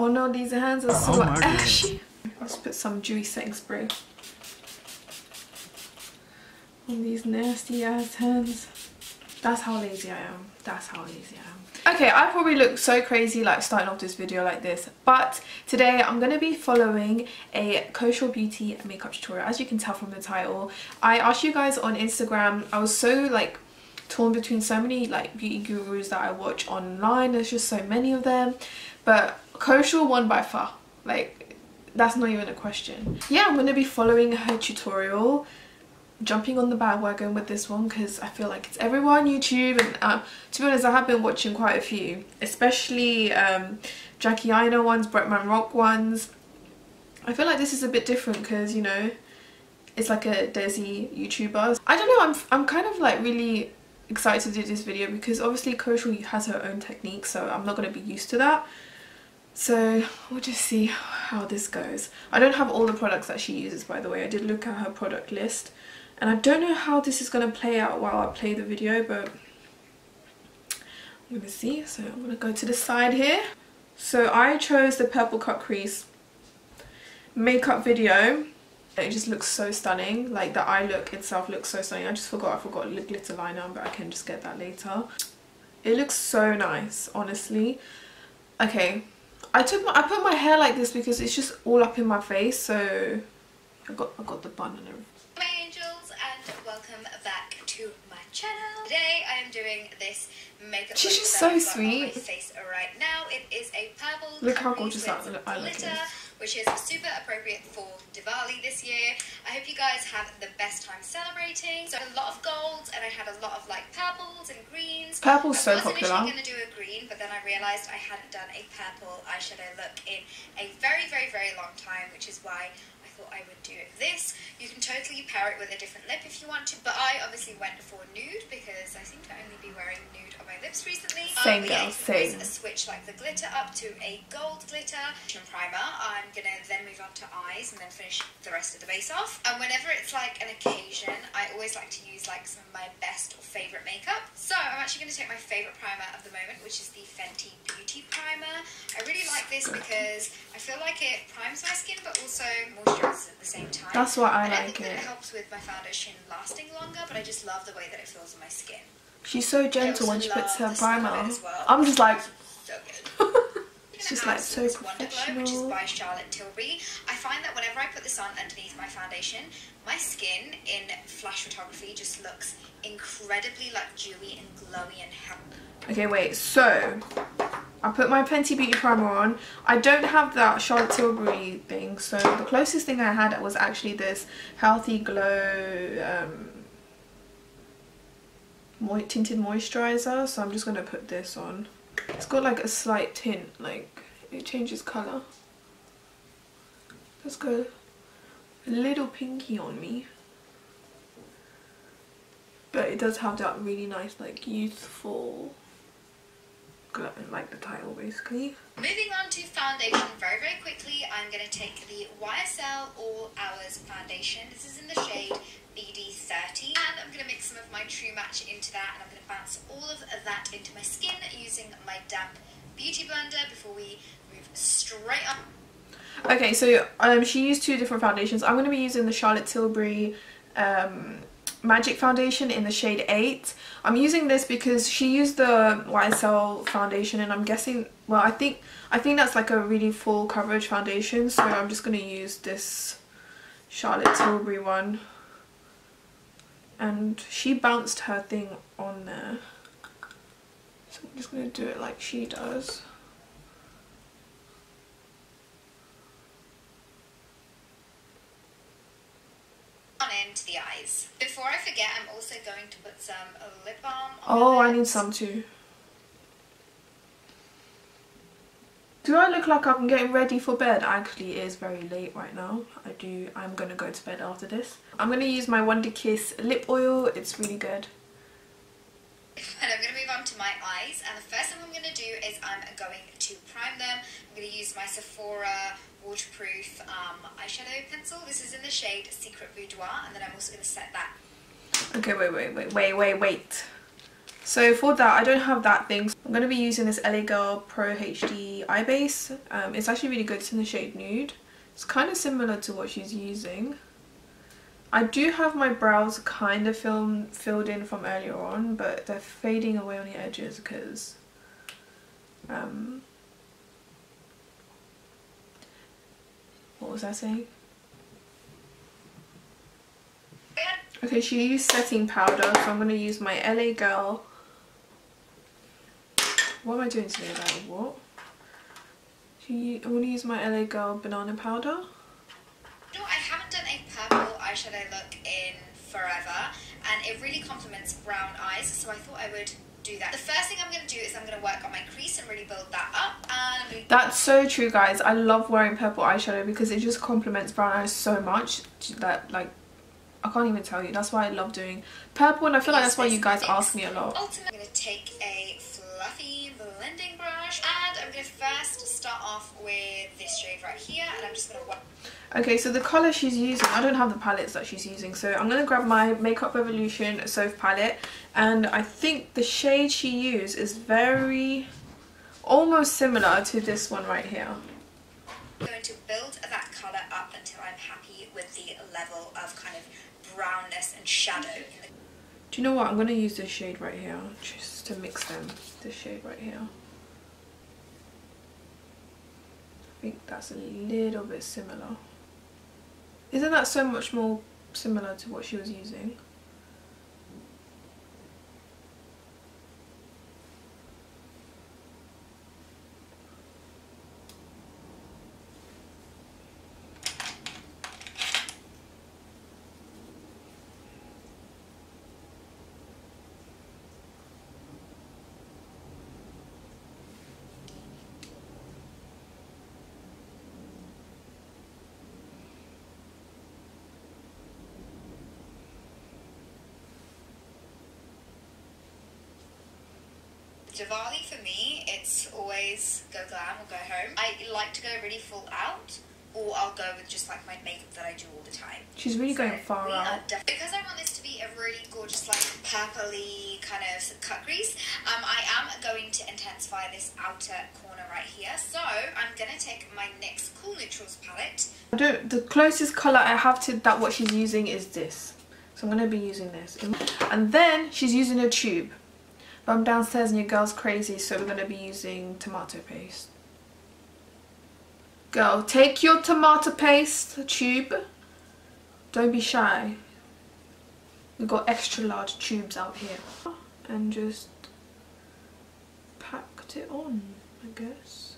Oh no, these hands are so ashy. Let's put some dewy setting spray on these nasty ass hands. That's how lazy I am. That's how lazy I am. Okay, I probably look so crazy like starting off this video like this, but today I'm going to be following a Kaushal Beauty makeup tutorial. As you can tell from the title, I asked you guys on Instagram. I was so like torn between so many like beauty gurus that I watch online. There's just so many of them, but Kaushal won by far. Like, that's not even a question. Yeah, I'm going to be following her tutorial, jumping on the bandwagon with this one because I feel like it's everywhere on YouTube, and to be honest, I have been watching quite a few, especially Jackie Aina ones, Bretman Rock ones. I feel like this is a bit different because, you know, it's like a desi YouTuber. I don't know, I'm kind of like really excited to do this video because obviously Kaushal has her own technique, so I'm not going to be used to that. So we'll just see how this goes. I don't have all the products that she uses, by the way. I did look at her product list. And I don't know how this is going to play out while I play the video, but I'm going to see. So I'm going to go to the side here. So I chose the Purple Cut Crease makeup video. It just looks so stunning. Like, the eye look itself looks so stunning. I forgot the glitter liner, but I can just get that later. It looks so nice, honestly. Okay, I put my hair like this because it's just all up in my face. So I got the bun and everything. Welcome back to my channel. Today I am doing this makeup. She's just so sweet. My face right now. It is a purple. Look how gorgeous that eyeliner is, which is super appropriate for Diwali this year. I hope you guys have the best time celebrating. So a lot of golds, and I had a lot of like purples and greens. Purple's so popular. I was initially going to do a green, but then I realised I hadn't done a purple eyeshadow look in a very, very, very long time, which is why I would do this. You can totally pair it with a different lip if you want to, but I obviously went for nude because I seem to only be wearing nude on my lips recently. Same girl, same. I switch like the glitter up to a gold glitter and primer. I'm gonna then move on to eyes and then finish the rest of the base off. And whenever it's like an occasion, I always like to use like some of my best or favourite makeup. So I'm actually gonna take my favourite primer of the moment, which is the Fenty Beauty primer. I really like this because I feel like it primes my skin but also moisturizes at the same time. That's why I like it. It helps with my foundation lasting longer, but I just love the way that it feels on my skin. She's so gentle when she puts her primer. Well, I'm just like, so good. It's just like so professional. Wonder Glow, which is by Charlotte Tilbury. I find that whenever I put this on underneath my foundation, my skin in flash photography just looks incredibly like dewy and glowy and healthy. Okay, wait. So I put my Fenty Beauty primer on. I don't have that Charlotte Tilbury thing, so the closest thing I had was actually this Healthy Glow tinted moisturizer. So I'm just going to put this on. It's got like a slight tint, like it changes colour. Let's go a little pinky on me. But it does have that really nice like youthful glow, like the title basically. Moving on to foundation very, very quickly, I'm going to take the YSL All Hours foundation. This is in the shade BD30, and I'm going to mix some of my True Match into that, and I'm going to bounce all of that into my skin using my damp beauty blender before we move straight on. Okay, so she used two different foundations. I'm going to be using the Charlotte Tilbury Magic foundation in the shade 8. I'm using this because she used the YSL foundation, and I'm guessing, well, I think that's like a really full coverage foundation, so I'm just going to use this Charlotte Tilbury one. And she bounced her thing on there, so I'm just going to do it like she does. On into the eyes. Before I forget, I'm also going to put some lip balm on. Oh, I need some too. Do I look like I'm getting ready for bed? Actually, it is very late right now. I'm going to go to bed after this. I'm going to use my Wonder Kiss lip oil. It's really good. And I'm going to move on to my eyes, and the first thing I'm going to do is I'm going to prime them. I'm going to use my Sephora waterproof eyeshadow pencil. This is in the shade Secret Bourjois, and then I'm also going to set that. Okay, wait. So for that, I don't have that thing. So I'm going to be using this LA Girl Pro HD Eye Base. It's actually really good. It's in the shade Nude. It's kind of similar to what she's using. I do have my brows kind of filled in from earlier on, but they're fading away on the edges because what was I saying? Okay, she used setting powder, so I'm going to use my LA Girl. What am I doing today about what? I'm going to use my LA Girl banana powder. No, I haven't done a purple eyeshadow look in forever, and it really complements brown eyes, so I thought I would do that. The first thing I'm going to do is I'm going to work on my crease and really build that up. And that's so true, guys. I love wearing purple eyeshadow because it just complements brown eyes so much that, like, I can't even tell you. That's why I love doing purple, and I feel like that's why you guys ask me a lot. Ultimately, I'm going to take a fluffy blending brush, and I'm going to first start off with this shade right here, and I'm just going to work. Okay, so the colour she's using, I don't have the palettes that she's using, so I'm going to grab my Makeup Revolution Soft palette, and I think the shade she used is very, almost similar to this one right here. I'm going to build that colour up until I'm happy with the level of kind of brownness and shadow. Do you know what? I'm going to use this shade right here just to mix them. This shade right here. I think that's a little bit similar. Isn't that so much more similar to what she was using? Diwali for me, it's always go glam or go home. I like to go really full out, or I'll go with just like my makeup that I do all the time. She's really going far out. Because I want this to be a really gorgeous, like purpley kind of cut crease, I am going to intensify this outer corner right here. So I'm gonna take my NYX Cool Neutrals palette. The closest color I have to that what she's using is this, so I'm gonna be using this, and then she's using a tube. But I'm downstairs and your girl's crazy, so we're going to be using tomato paste. Girl, take your tomato paste tube. Don't be shy. We've got extra large tubes out here. And just packed it on, I guess.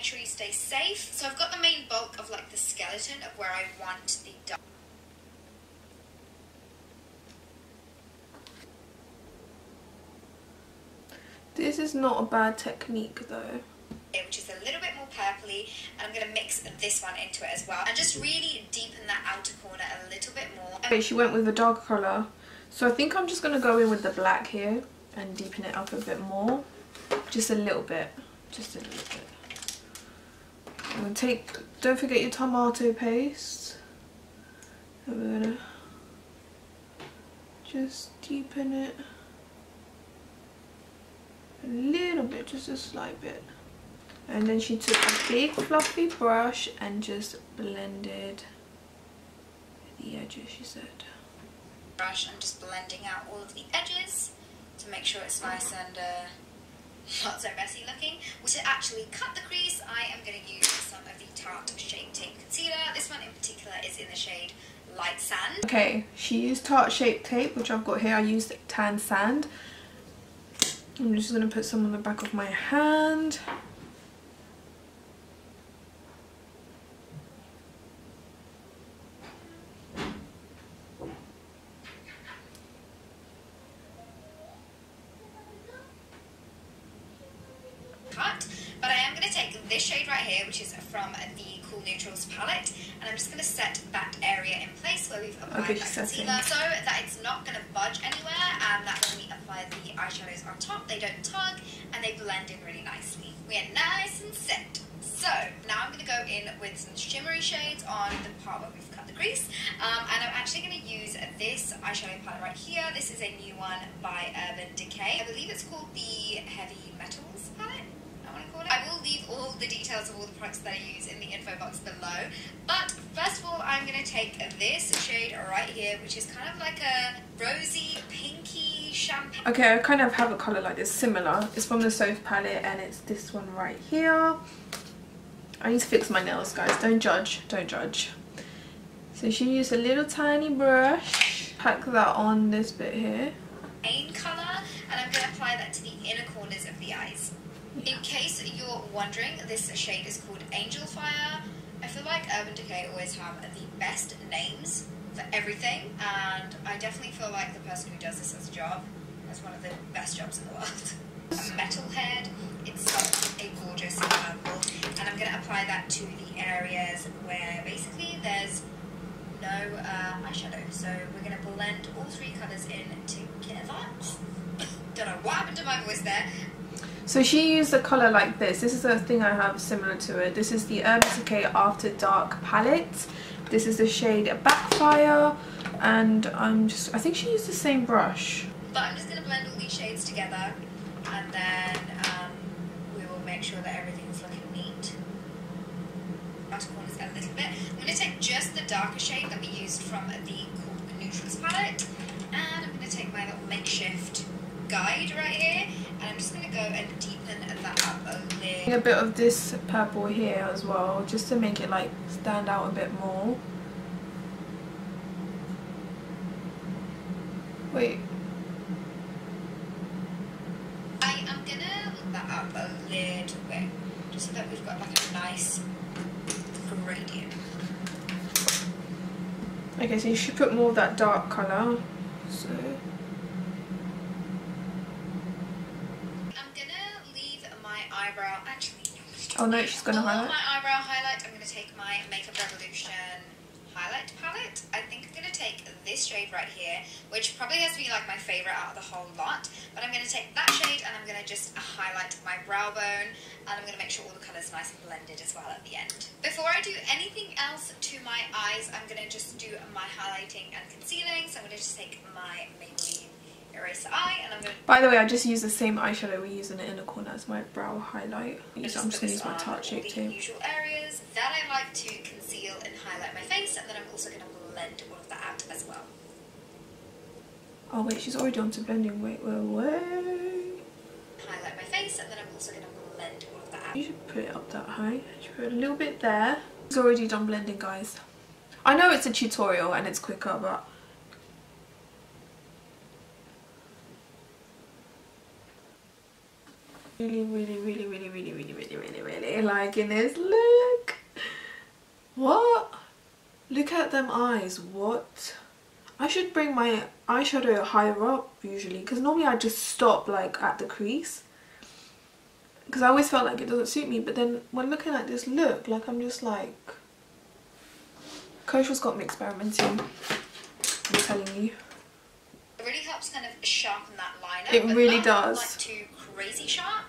Make sure you stay safe. So I've got the main bulk of like the skeleton of where I want the dark. This is not a bad technique though. Which is a little bit more purpley, and I'm going to mix this one into it as well. And just really deepen that outer corner a little bit more. Okay, she went with a dark colour. So I think I'm just going to go in with the black here and deepen it up a bit more. Just a little bit. Just a little bit. I'm going to take, don't forget your tomato paste. And we're going to just deepen it. A little bit, just a slight bit. And then she took a big fluffy brush and just blended the edges, she said. Brush, I'm just blending out all of the edges to make sure it's nice and not so messy looking. To actually cut the crease, I am going to use some of the Tarte Shape Tape Concealer. This one in particular is in the shade Light Sand. Okay, she used Tarte Shape Tape, which I've got here. I used Tan Sand. I'm just going to put some on the back of my hand. Cut, but I am going to take this shade right here, which is from the Cool Neutrals palette, and I'm just going to set that area in place where we've applied that concealer so that it's not going to budge anywhere, and that when we apply the eyeshadows on top, they don't tug and they blend in really nicely. We are nice and set. So now I'm going to go in with some shimmery shades on the part where we've cut the crease. And I'm actually going to use this eyeshadow palette right here. This is a new one by Urban Decay. I believe it's called the Heavy Metals palette. I will leave all the details of all the products that I use in the info box below. But first of all, I'm going to take this shade right here, which is kind of like a rosy, pinky champagne. Okay, I kind of have a colour like this, similar. It's from the Sof palette and it's this one right here. I need to fix my nails, guys. Don't judge, don't judge. So you should use a little tiny brush. Pack that on this bit here. Main colour, and I'm going to apply that to the inner corners of the eyes. In case you're wondering, this shade is called Angel Fire. I feel like Urban Decay always have the best names for everything, and I definitely feel like the person who does this as a job has one of the best jobs in the world. A metal head, it's such a gorgeous purple, and I'm going to apply that to the areas where basically there's no eyeshadow. So we're going to blend all three colours in together. Don't know what happened to my voice there. So she used a colour like this. This is a thing I have similar to it. This is the Urban Decay After Dark palette. This is the shade Backfire, and I think she used the same brush. But I'm just going to blend all these shades together, and then we will make sure that everything's looking neat. Outer corners a little bit. I'm going to take just the darker shade that we used from the Neutrals palette, and I'm going to take my little makeshift guide right here. And I'm just going to go and deepen that up a little. A bit of this purple here as well, just to make it like stand out a bit more. Wait. I am going to look that up a little bit, just so that we've got like a nice gradient. Okay, so you should put more of that dark colour. So... Oh no, she's going to highlight. My eyebrow highlight, I'm going to take my Makeup Revolution highlight palette. I think I'm going to take this shade right here, which probably has to be like my favourite out of the whole lot. But I'm going to take that shade and I'm going to just highlight my brow bone. And I'm going to make sure all the colours are nice and blended as well at the end. Before I do anything else to my eyes, I'm going to just do my highlighting and concealing. So I'm going to just take my Maybelline eraser eye, and I'm going to... By the way, I just use the same eyeshadow we use in the inner corner as my brow highlight. So I'm just going to use my Tarte shape too. Usual areas that I like to conceal and highlight my face, and then I'm also going to blend all of that out as well. Oh wait, she's already on to blending. Wait. Highlight my face, and then I'm also going to blend all of that out. You should put it up that high. You should put a little bit there. She's already done blending, guys. I know it's a tutorial and it's quicker, but... Really liking this look. What? Look at them eyes. What? I should bring my eyeshadow higher up usually, because normally I just stop like at the crease, because I always felt like it doesn't suit me. But then when looking at this look, like I'm just like, Kaushal's got me experimenting, I'm telling you. It really helps kind of sharpen that liner. It really does. Like too crazy sharp,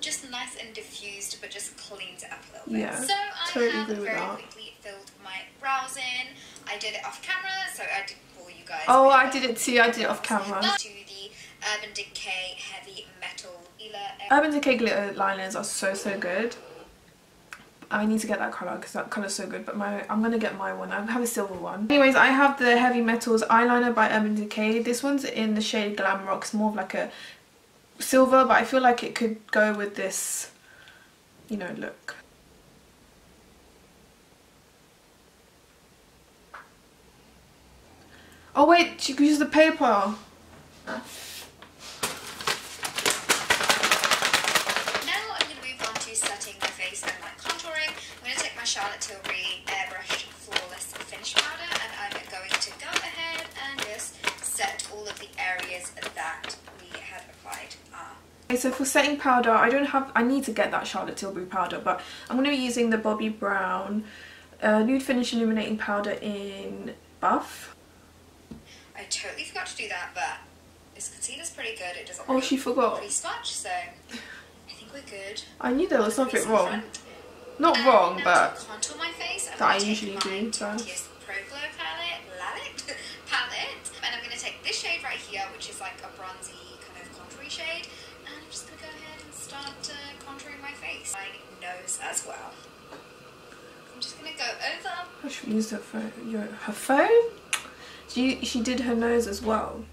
just nice and diffused, but just cleans it up a little bit. Yeah, so I totally have very quickly filled my brows in. I did it off camera, so I did for you guys. Oh, I did it too. I did it off camera. To the Urban Decay Heavy Metal Glitter. Urban Decay glitter liners are so good. I need to get that colour because that colour is so good, but I'm going to get my one. I have a silver one. Anyways, I have the Heavy Metals eyeliner by Urban Decay. This one's in the shade Glam Rock. It's more of like a silver, but I feel like it could go with this, you know, look. Oh wait, you could use the paper. Charlotte Tilbury Airbrush Flawless Finish Powder, and I'm going to go ahead and just set all of the areas that we had applied are. Okay, so for setting powder, I need to get that Charlotte Tilbury powder, but I'm going to be using the Bobbi Brown Nude Finish Illuminating Powder in Buff. I totally forgot to do that, but this concealer's pretty good. It doesn't really smudge, so I think we're good. I knew there was something wrong. Not wrong, but contour my face. That I usually do. So. Pro Glow palette, love it. And I'm going to take this shade right here, which is like a bronzy kind of contoury shade, and I'm just going to go ahead and start contouring my face, my nose as well. I'm just going to go over. I should use that for her phone. She did her nose as well.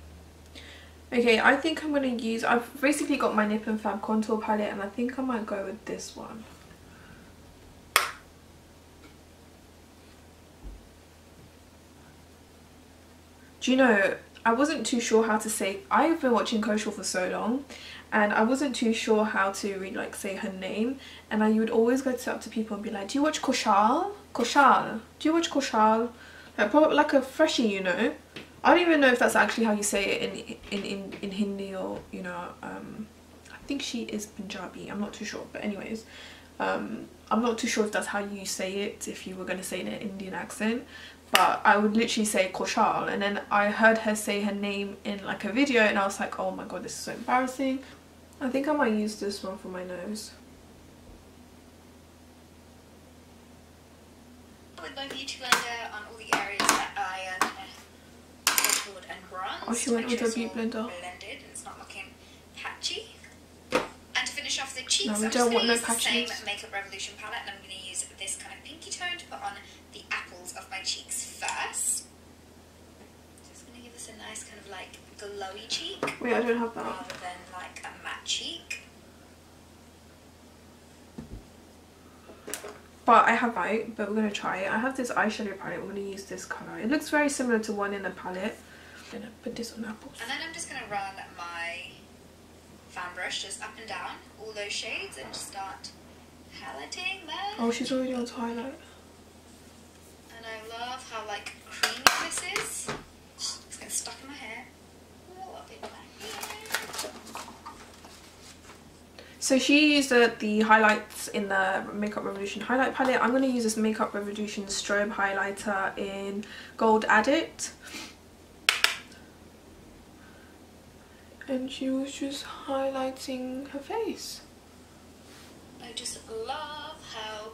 Okay, I think I'm going to use, I've basically got my Nip and Fab contour palette, and I think I might go with this one. Do you know, I wasn't too sure how to say, I've been watching Kaushal for so long, and I wasn't too sure how to really like say her name, and I would always go up to people and be like, do you watch Kaushal? Kaushal? Do you watch Kaushal? Like, probably like a freshie, you know? I don't even know if that's actually how you say it in Hindi, or, you know, I think she is Punjabi, I'm not too sure, but anyways, I'm not too sure if that's how you say it, if you were going to say it in an Indian accent, but I would literally say Kaushal, and then I heard her say her name in like a video, and I was like, oh my god, this is so embarrassing. I think I might use this one for my nose. With my beauty blender on all the areas that I contoured and bronzed. Oh, she went with her beauty blender. Blended, and it's not looking patchy. And to finish off the cheeks, I'm just going to use the same Makeup Revolution palette, and I'm going to use this kind of pinky tone to put on the apples of my cheeks first. Just going to give us a nice kind of like glowy cheek. Wait, I don't have that. Rather than like a matte cheek. But I have it, but we're going to try it. I have this eyeshadow palette, we're going to use this colour. It looks very similar to one in the palette. I'm going to put this on apples. And then I'm just going to run my fan brush just up and down all those shades and just start highlighting them. Oh, she's already on to highlight. And I love how like creamy this is. It's getting stuck in my hair. Ooh, a bit back here. So she used the highlights in the Makeup Revolution highlight palette. I'm going to use this Makeup Revolution STROBE HIGHLIGHTER in Gold Addict. And she was just highlighting her face. I just love how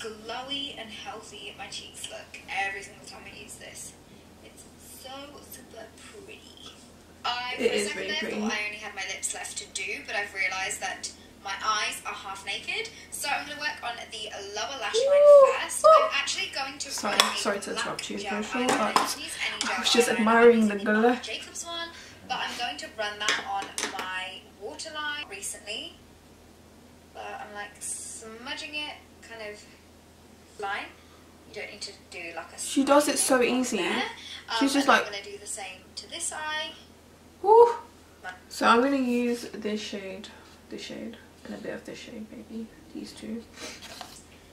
glowy and healthy my cheeks look every single time I use this. It's so super pretty. It is really pretty. I only had my lips left to do, but I've realised that my eyes are half naked, so I'm going to work on the lower lash line first. I'm actually going to sorry to interrupt you, Kaushal, but I was just admiring the glow. Jacob's one, but I'm going to run that on my waterline recently. But I'm like smudging it, kind of line. You don't need to do like a. She does it so easy. She's just like. I'm going to do the same to this eye. Woo. So I'm going to use this shade, and a bit of this shade, maybe. These two.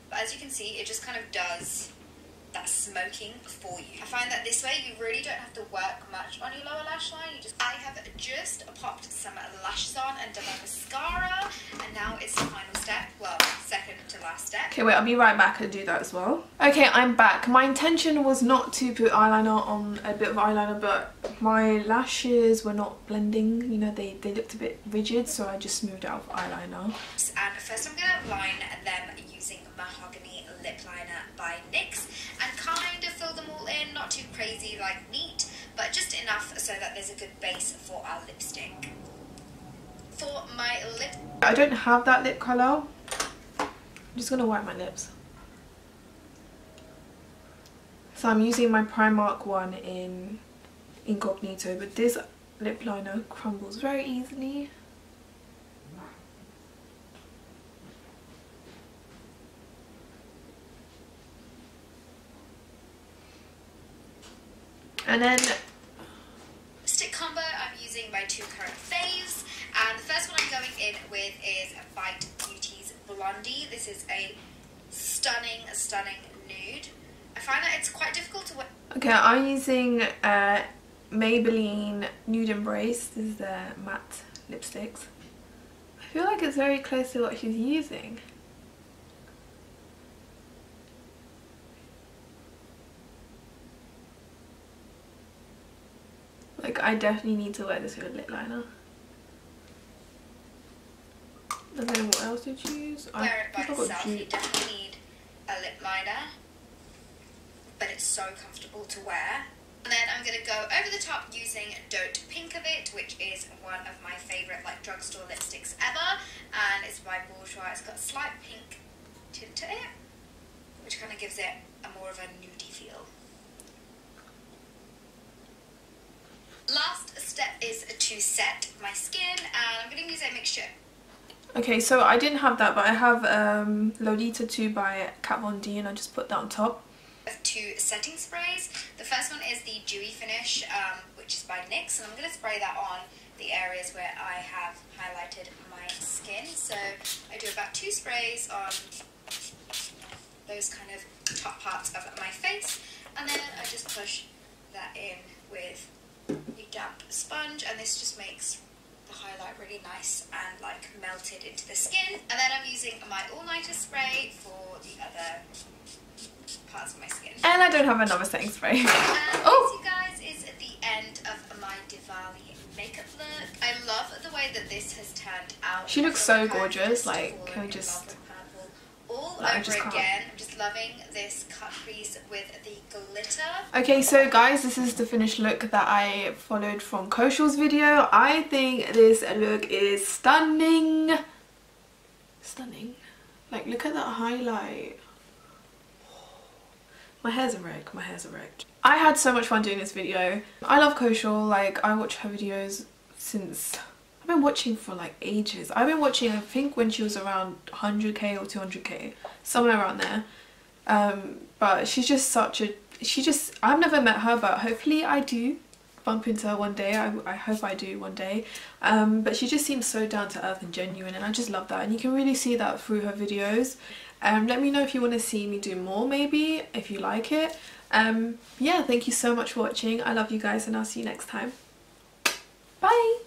But as you can see, it just kind of does that smoking for you. I find that this way you really don't have to work much on your lower lash line. You just, I have just popped some lashes on and done my mascara, and now it's the final step, well, second to last step. Okay, wait, I'll be right back and do that as well. Okay, I'm back. My intention was not to put eyeliner on, a bit of eyeliner, but my lashes were not blending, you know, they looked a bit rigid, so I just smoothed out with eyeliner. And first I'm gonna line them using Mahogany Lip Liner by NYX, and kind of fill them all in, not too crazy like neat, but just enough so that there's a good base for our lipstick. For my lip, I don't have that lip colour. I'm just going to wipe my lips. So I'm using my Primark one in Incognito, but this lip liner crumbles very easily. And then stick combo I'm using my two current faves, and the first one I'm going in with is Bite Beauty's Blondie. This is a stunning nude. I find that it's quite difficult to wear. Okay, I'm using Maybelline Nude Embrace. This is their matte lipsticks. I feel like it's very close to what she's using. Like, I definitely need to wear this with a lip liner. And then what else did you use? Wear it by itself. You definitely need liner, but it's so comfortable to wear. And then I'm going to go over the top using Dote Pink of It, which is one of my favourite like drugstore lipsticks ever, and it's by Bourjois. It's got a slight pink tint to it, which kind of gives it a more of a nudie feel. Last step is to set my skin, and I'm going to use a mixture. Okay, so I didn't have that, but I have LOLITA II by Kat Von D, and I just put that on top. Two setting sprays. The first one is the Dewy Finish, which is by NYX, and I'm going to spray that on the areas where I have highlighted my skin. So I do about 2 sprays on those kind of top parts of my face, and then I just push that in with a damp sponge, and this just makes the highlight really nice and like melted into the skin. And then I'm using my all-nighter spray for the other parts of my skin. And I don't have another setting spray. Oh, this, you guys, is at the end of my Diwali makeup look. I love the way that this has turned out. She looks so gorgeous. Like, can we just all over again. I'm just loving this cut crease with the glitter. Okay, so guys, this is the finished look that I followed from Kaushal's video. I think this look is stunning. Stunning. Like, look at that highlight. My hair's a wreck, my hair's a wreck. I had so much fun doing this video. I love Kaushal, like I watch her videos since, I've been watching for like ages. I've been watching, I think, when she was around 100k or 200k, somewhere around there. But she's just such a, I've never met her, but hopefully I do bump into her one day. I hope I do one day. But she just seems so down to earth and genuine, and I just love that, and you can really see that through her videos. Let me know if you want to see me do more, maybe, if you like it. Yeah, thank you so much for watching. I love you guys, and I'll see you next time. Bye!